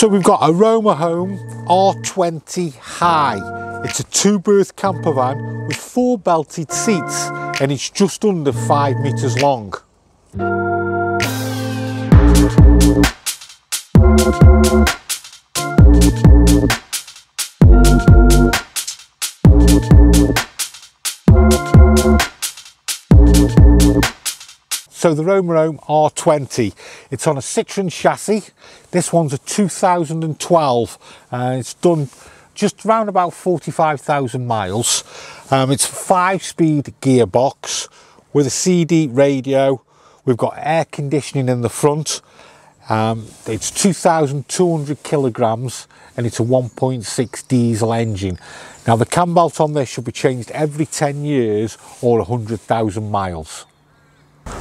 So we've got a Romahome R20 High. It's a two-berth camper van with four belted seats and it's just under 5 meters long. So the Romahome R20, it's on a Citroen chassis. This one's a 2012 and it's done just around about 45,000 miles. It's a 5-speed gearbox with a CD radio. We've got air conditioning in the front. It's 2,200 kilograms and it's a 1.6 diesel engine. Now the cam belt on this should be changed every 10 years or 100,000 miles.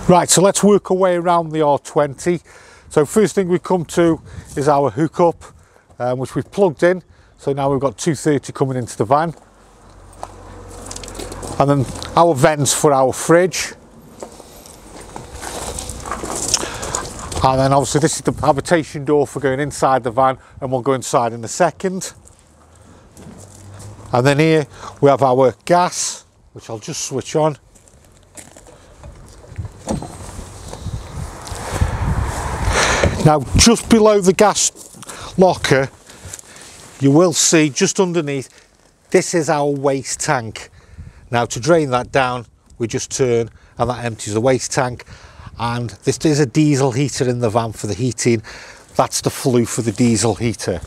Right, so let's work our way around the R20. So first thing we come to is our hookup, which we've plugged in. So now we've got 230 coming into the van. And then our vents for our fridge. And then obviously this is the habitation door for going inside the van, and we'll go inside in a second. And then here we have our gas, which I'll just switch on. Now just below the gas locker, you will see just underneath, this is our waste tank. Now to drain that down, we just turn and that empties the waste tank. And this is a diesel heater in the van for the heating. That's the flue for the diesel heater.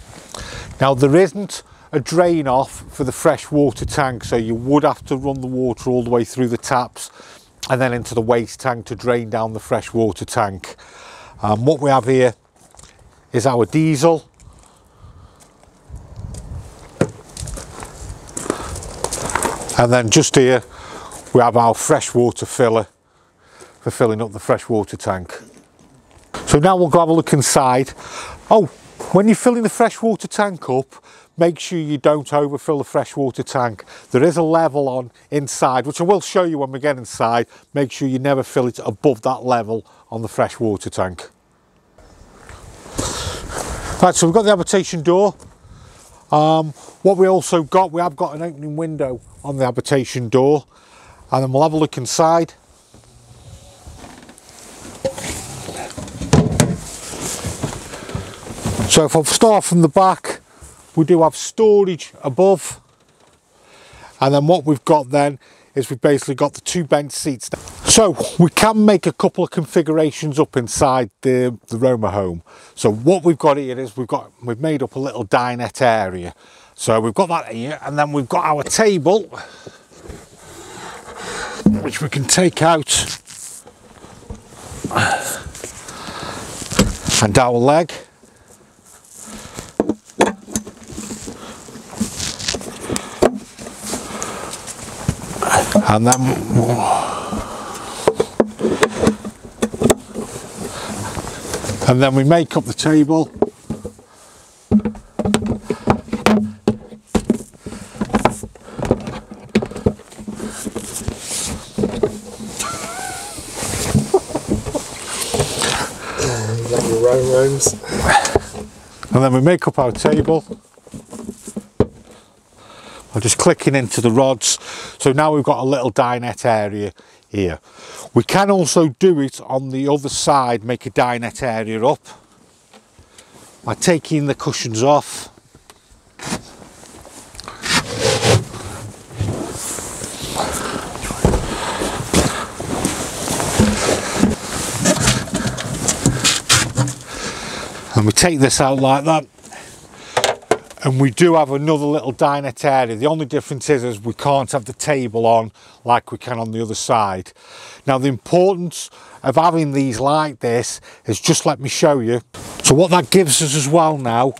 Now there isn't a drain off for the fresh water tank, so you would have to run the water all the way through the taps and then into the waste tank to drain down the fresh water tank. What we have here is our diesel. And then just here, we have our fresh water filler for filling up the fresh water tank. So now we'll go have a look inside. Oh, when you're filling the fresh water tank up, make sure you don't overfill the fresh water tank. There is a level on inside, which I will show you when we get inside. Make sure you never fill it above that level on the fresh water tank. Right, so we've got the habitation door. What we also got, we have got an opening window on the habitation door, and then we'll have a look inside. So if I start from the back, we do have storage above, and then what we've got then is we've basically got the two bench seats. So we can make a couple of configurations up inside the Romahome. So what we've got here is we've made up a little dinette area. So we've got that here, and then we've got our table, which we can take out, and our leg. And then we make up the table, and then we make up our table. I'm just clicking into the rods. So now we've got a little dinette area here. We can also do it on the other side, make a dinette area up by taking the cushions off. And we take this out like that. And we do have another little dinette area. The only difference is we can't have the table on like we can on the other side. Now the importance of having these like this is just let me show you. So what that gives us as well now,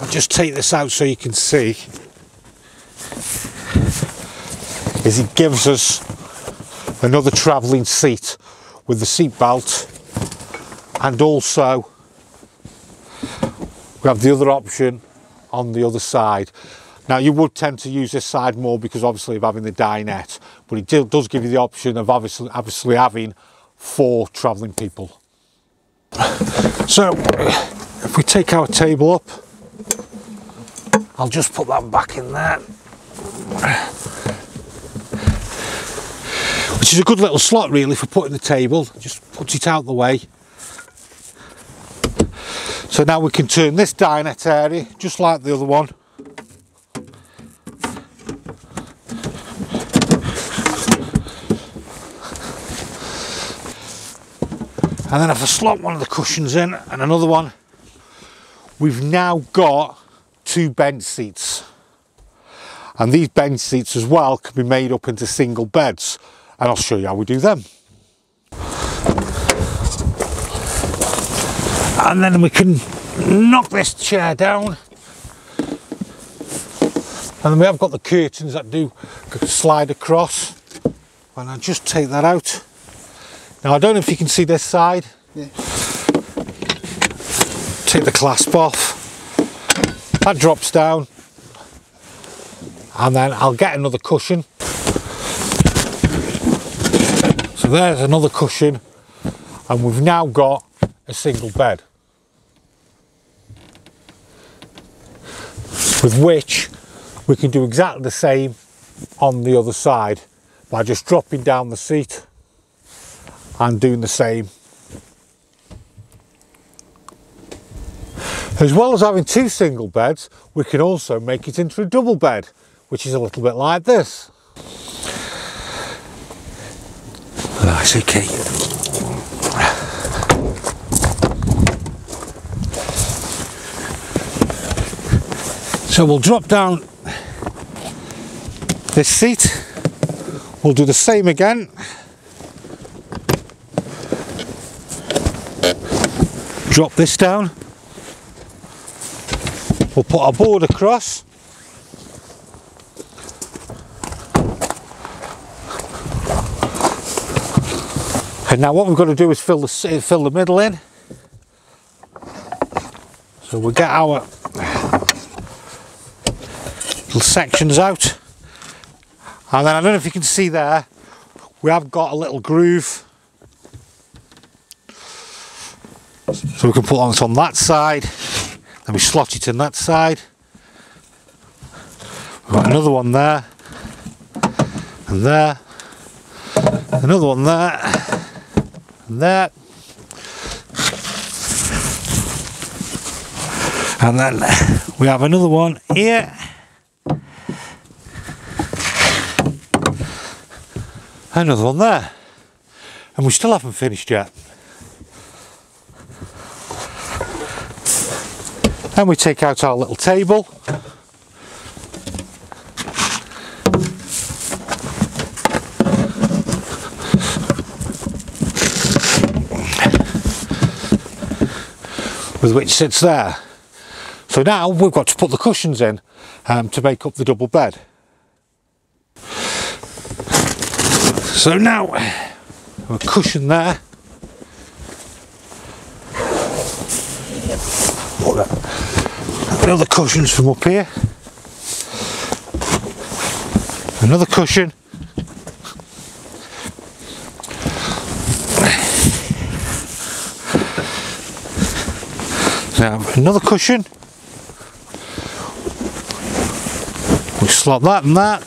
I'll just take this out so you can see, is it gives us another travelling seat with the seat belt, and also we have the other option on the other side. Now you would tend to use this side more because obviously of having the dinette, but it does give you the option of obviously having 4 travelling people. So if we take our table up, I'll just put that back in there, which is a good little slot really for putting the table, just put it out the way. So now we can turn this dinette area just like the other one. And then if I slot one of the cushions in and another one, we've now got two bench seats. And these bench seats as well can be made up into single beds. And I'll show you how we do them. And then we can knock this chair down. And then we have got the curtains that do slide across. And I'll just take that out. Now I don't know if you can see this side. Yeah. Take the clasp off. That drops down. And then I'll get another cushion. So there's another cushion. And we've now got a single bed. With which we can do exactly the same on the other side by just dropping down the seat. And doing the same. As well as having two single beds, we can also make it into a double bed, which is a little bit like this. Nice, okay. So we'll drop down this seat. We'll do the same again. Drop this down, we'll put our board across, and now what we've got to do is fill the middle in. So we'll get our little sections out, and then I don't know if you can see there, we have got a little groove. So we can put it on that side, then we slot it in that side. We've got another one there, and there, another one there, and there. And then we have another one here. Another one there. And we still haven't finished yet. Then we take out our little table. With which sits there. So now we've got to put the cushions in to make up the double bed. So now, a cushion there. Another cushion's from up here, another cushion, now another cushion, we slot that and that,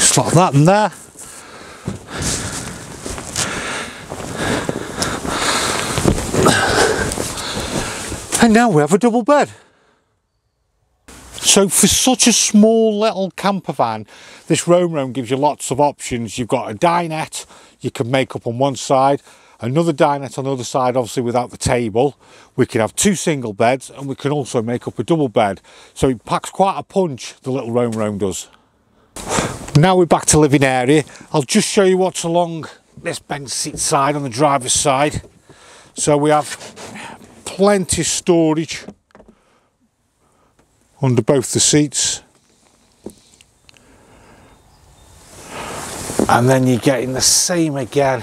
slot that and there. And now we have a double bed. So for such a small little camper van, this Romahome gives you lots of options. You've got a dinette you can make up on one side, another dinette on the other side, obviously without the table. We can have two single beds and we can also make up a double bed. So it packs quite a punch, the little Romahome does. Now we're back to living area. I'll just show you what's along this bench seat side on the driver's side. So we have plenty of storage under both the seats, and then you're getting the same again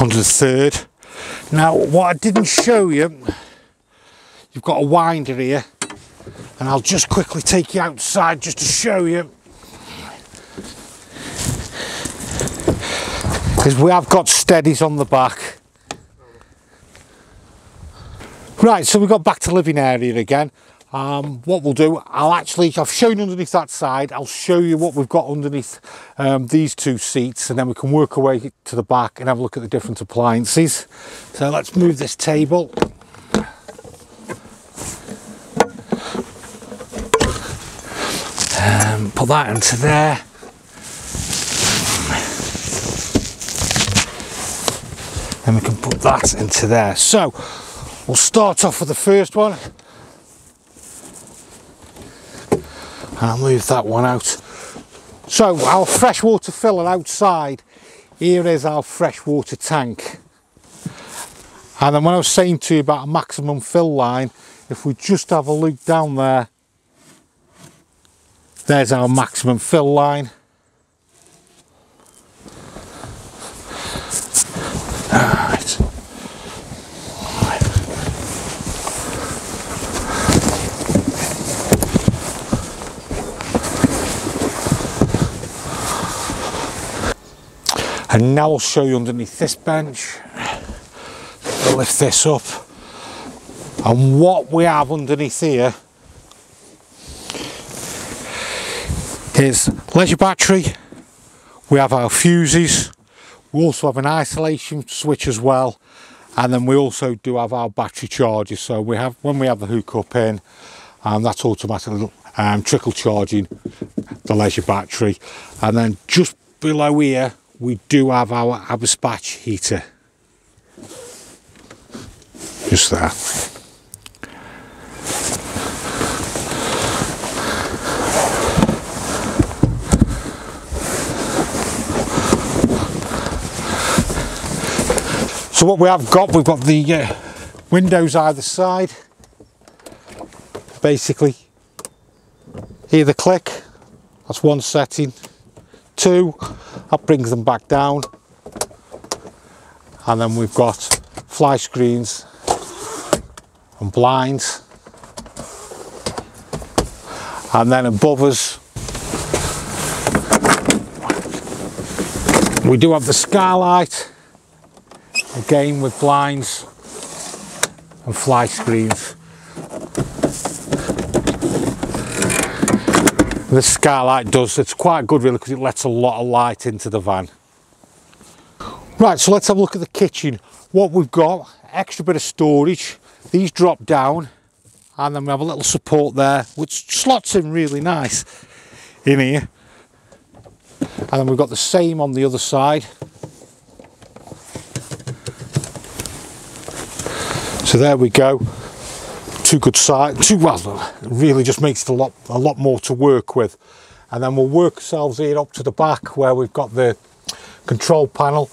under the third. Now what I didn't show you, you've got a winder here, and I'll just quickly take you outside just to show you because we have got steadies on the back. Right, so we've got back to living area again. What we'll do, I've shown underneath that side, I'll show you what we've got underneath these two seats, and then we can work our way to the back and have a look at the different appliances. So let's move this table. Put that into there. And we can put that into there. So, we'll start off with the first one. And I'll move that one out. So, our freshwater filler outside, here is our freshwater tank. And then when I was saying to you about a maximum fill line, if we just have a look down there, there's our maximum fill line. All right. And now I'll show you underneath this bench. I'll lift this up. And what we have underneath here is leisure battery, we have our fuses, we also have an isolation switch as well, and then we also do have our battery chargers. So we have, when we have the hookup in, that's automatically trickle charging the leisure battery. And then just below here we do have our Eberspächer heater, just there. So what we have got, we've got the windows either side, basically, hear the click, that's one setting, two, that brings them back down, and then we've got fly screens and blinds, and then above us, we do have the skylight, again with blinds and fly screens. The skylight does, it's quite good really because it lets a lot of light into the van. Right, so let's have a look at the kitchen. What we've got, extra bit of storage, these drop down and then we have a little support there which slots in really nice in here. And then we've got the same on the other side. So there we go, two good sides, well, really just makes it a lot more to work with. And then we'll work ourselves here up to the back where we've got the control panel.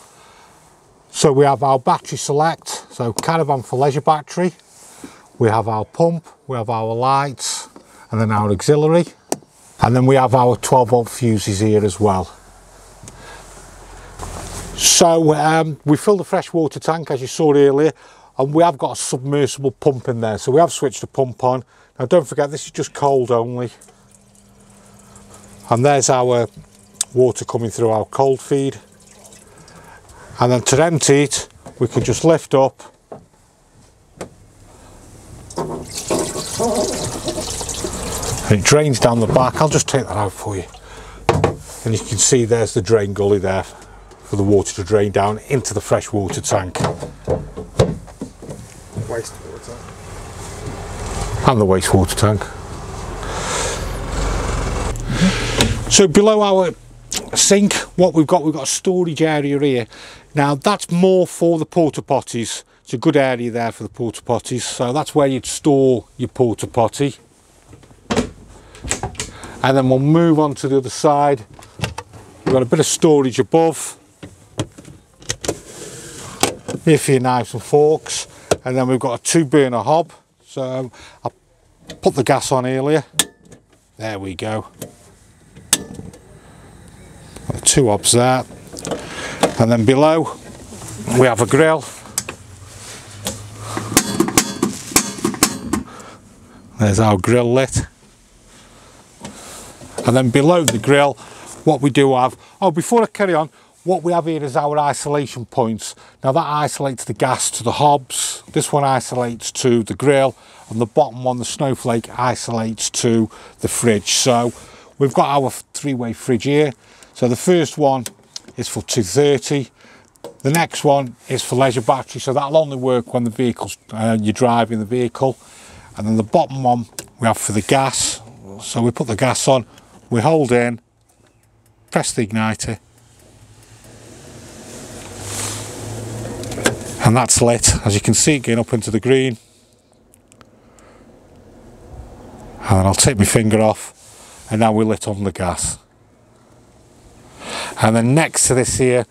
So we have our battery select, so caravan for leisure battery. We have our pump, we have our lights, and then our auxiliary. And then we have our 12 volt fuses here as well. So we fill the fresh water tank as you saw earlier. And we have got a submersible pump in there, so we have switched the pump on. Now don't forget, this is just cold only. And there's our water coming through our cold feed. And then to empty it, we can just lift up. And it drains down the back. I'll just take that out for you. And you can see there's the drain gully there for the water to drain down into the fresh water tank. And the wastewater tank. So below our sink, what we've got a storage area here. Now that's more for the porta potties. It's a good area there for the porta potties. So that's where you'd store your porta potty. And then we'll move on to the other side. We've got a bit of storage above. Here for your knives and forks. And then we've got a 2-burner hob. So I put the gas on earlier. There we go. Two hobs there. And then below we have a grill. There's our grill lit. And then below the grill, what we do have, oh, before I carry on, What we have here is our isolation points. Now that isolates the gas to the hobs, this one isolates to the grill, and the bottom one, the snowflake, isolates to the fridge. So we've got our three-way fridge here. So the first one is for 230, the next one is for leisure battery, so that'll only work when the vehicle's you're driving the vehicle, and then the bottom one we have for the gas. So we put the gas on, we hold in, press the igniter, and that's lit, as you can see, going up into the green. And then I'll take my finger off, and now we're lit on the gas. And then next to this here,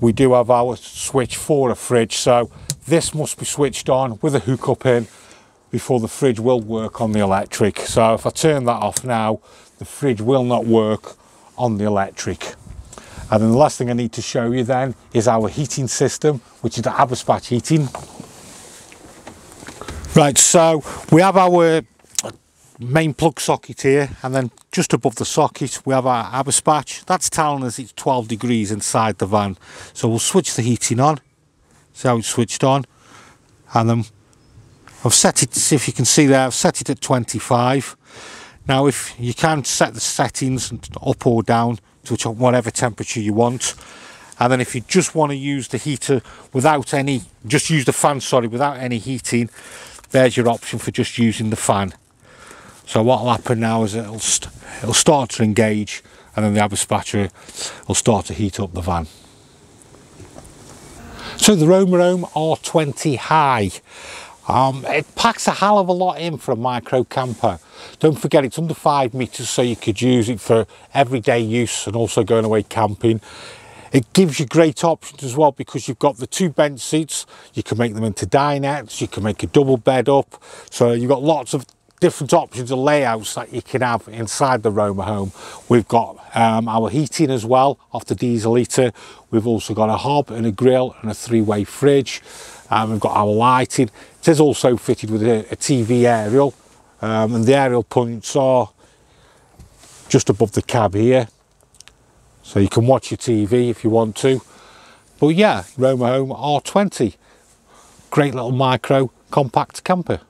we do have our switch for a fridge. So this must be switched on with a hookup in before the fridge will work on the electric. So if I turn that off now, the fridge will not work on the electric. And then the last thing I need to show you then is our heating system, which is the Eberspächer heating. Right, so we have our main plug socket here, and then just above the socket we have our Eberspächer. That's telling us it's 12 degrees inside the van. So we'll switch the heating on, see how it's switched on, and then I've set it, see if you can see there, I've set it at 25. Now if you can set the settings up or down to whatever temperature you want, and then if you just want to use the heater without any, just use the fan, sorry, without any heating, there's your option for just using the fan. So what will happen now is it'll start to engage, and then the Eberspächer will start to heat up the van. So the Romahome R20 High. It packs a hell of a lot in for a micro camper. Don't forget it's under 5 meters, so you could use it for everyday use and also going away camping. It gives you great options as well, because you've got the two bench seats, you can make them into dinettes, you can make a double bed up, so you've got lots of different options and layouts that you can have inside the Romahome. We've got our heating as well off the diesel heater. We've also got a hob and a grill and a three-way fridge. We've got our lighting. It is also fitted with a TV aerial, and the aerial points are just above the cab here, so you can watch your TV if you want to. But yeah, Romahome R20, great little micro compact camper.